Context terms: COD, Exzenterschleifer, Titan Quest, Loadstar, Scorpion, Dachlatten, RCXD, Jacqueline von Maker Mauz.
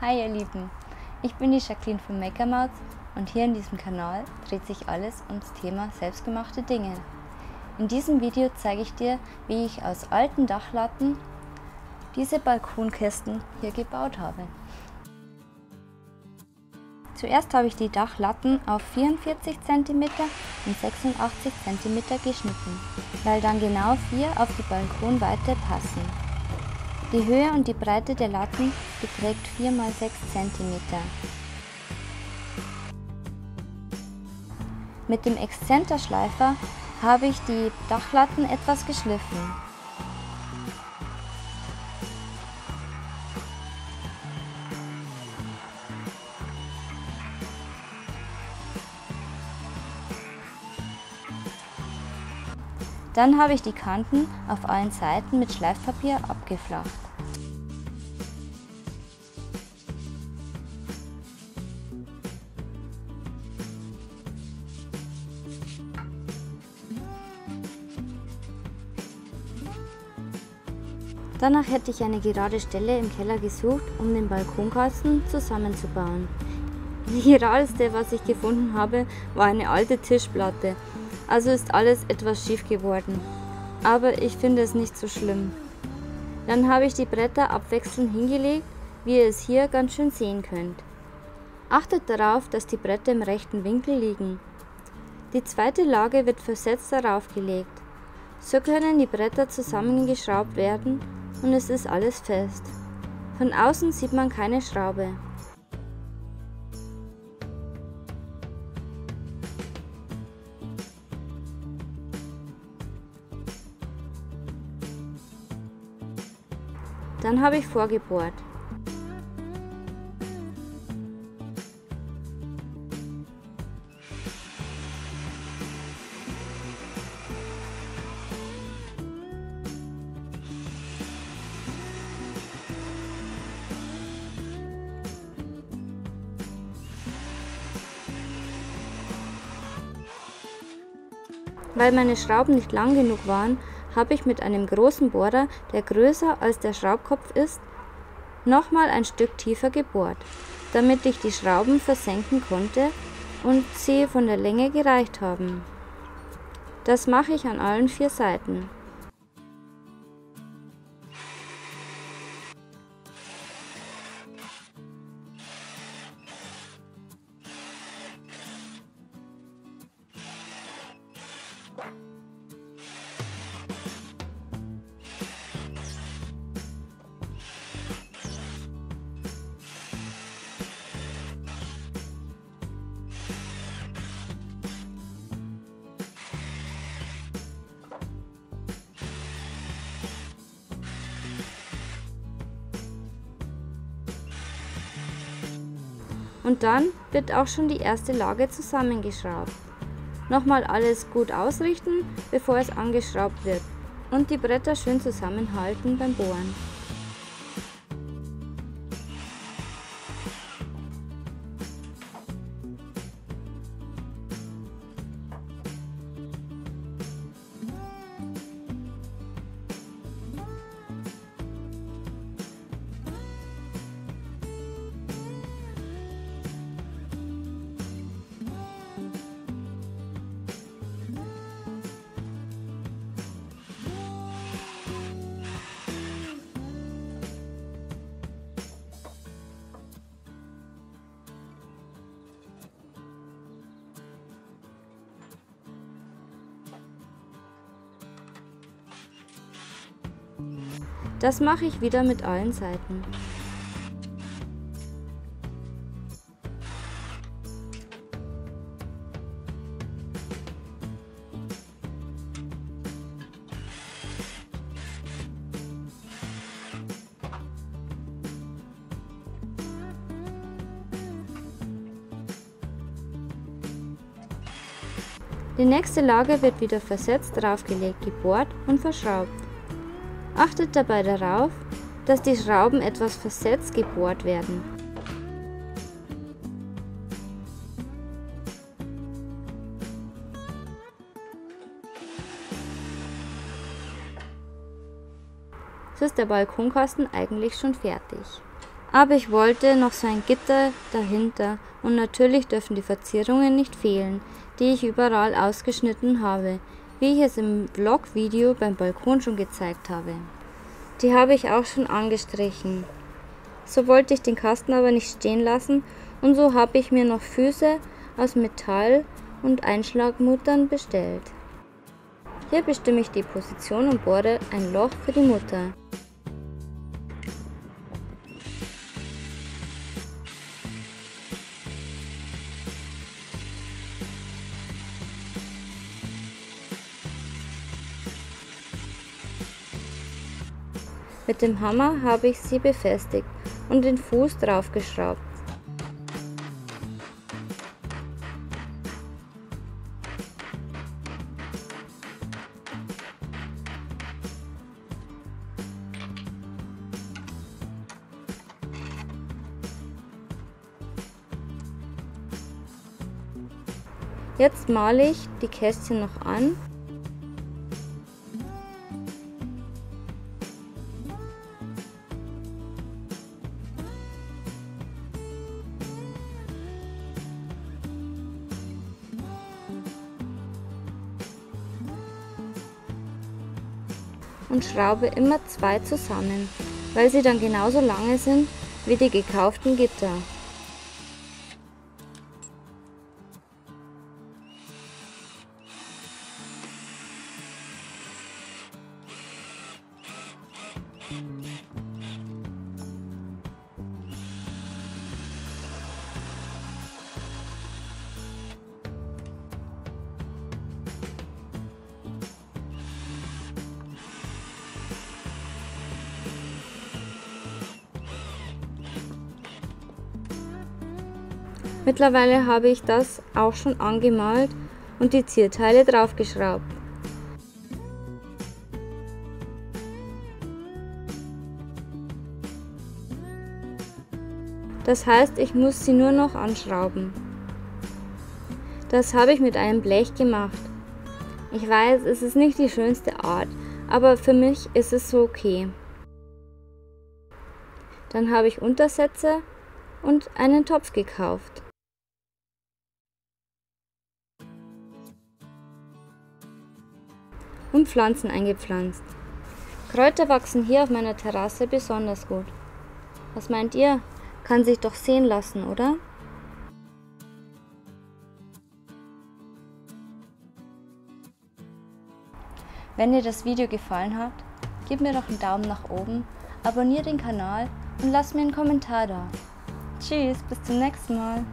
Hi ihr Lieben, ich bin die Jacqueline von Maker Mauz und hier in diesem Kanal dreht sich alles ums Thema selbstgemachte Dinge. In diesem Video zeige ich dir, wie ich aus alten Dachlatten diese Balkonkästen hier gebaut habe. Zuerst habe ich die Dachlatten auf 44 cm und 86 cm geschnitten, weil dann genau 4 auf die Balkonweite passen. Die Höhe und die Breite der Latten beträgt 4 x 6 cm. Mit dem Exzenterschleifer habe ich die Dachlatten etwas geschliffen. Dann habe ich die Kanten auf allen Seiten mit Schleifpapier abgeflacht. Danach hätte ich eine gerade Stelle im Keller gesucht, um den Balkonkasten zusammenzubauen. Die geradeste, was ich gefunden habe, war eine alte Tischplatte. Also ist alles etwas schief geworden, aber ich finde es nicht so schlimm. Dann habe ich die Bretter abwechselnd hingelegt, wie ihr es hier ganz schön sehen könnt. Achtet darauf, dass die Bretter im rechten Winkel liegen. Die zweite Lage wird versetzt darauf gelegt. So können die Bretter zusammengeschraubt werden und es ist alles fest. Von außen sieht man keine Schraube. Dann habe ich vorgebohrt. Weil meine Schrauben nicht lang genug waren, habe ich mit einem großen Bohrer, der größer als der Schraubkopf ist, nochmal ein Stück tiefer gebohrt, damit ich die Schrauben versenken konnte und sie von der Länge gereicht haben. Das mache ich an allen 4 Seiten. Und dann wird auch schon die erste Lage zusammengeschraubt. Nochmal alles gut ausrichten, bevor es angeschraubt wird, und die Bretter schön zusammenhalten beim Bohren. Das mache ich wieder mit allen Seiten. Die nächste Lage wird wieder versetzt draufgelegt, gebohrt und verschraubt. Achtet dabei darauf, dass die Schrauben etwas versetzt gebohrt werden. So ist der Balkonkasten eigentlich schon fertig. Aber ich wollte noch sein Gitter dahinter und natürlich dürfen die Verzierungen nicht fehlen, die ich überall ausgeschnitten habe, wie ich es im Vlog-Video beim Balkon schon gezeigt habe. Die habe ich auch schon angestrichen. So wollte ich den Kasten aber nicht stehen lassen und so habe ich mir noch Füße aus Metall und Einschlagmuttern bestellt. Hier bestimme ich die Position und bohre ein Loch für die Mutter. Mit dem Hammer habe ich sie befestigt und den Fuß draufgeschraubt. Jetzt male ich die Kästchen noch an. Und schraube immer zwei zusammen, weil sie dann genauso lange sind wie die gekauften Gitter. Mittlerweile habe ich das auch schon angemalt und die Zierteile draufgeschraubt. Das heißt, ich muss sie nur noch anschrauben. Das habe ich mit einem Blech gemacht. Ich weiß, es ist nicht die schönste Art, aber für mich ist es so okay. Dann habe ich Untersätze und einen Topf gekauft. Und Pflanzen eingepflanzt. Kräuter wachsen hier auf meiner Terrasse besonders gut. Was meint ihr? Kann sich doch sehen lassen, oder? Wenn dir das Video gefallen hat, gib mir doch einen Daumen nach oben, abonniere den Kanal und lass mir einen Kommentar da. Tschüss, bis zum nächsten Mal.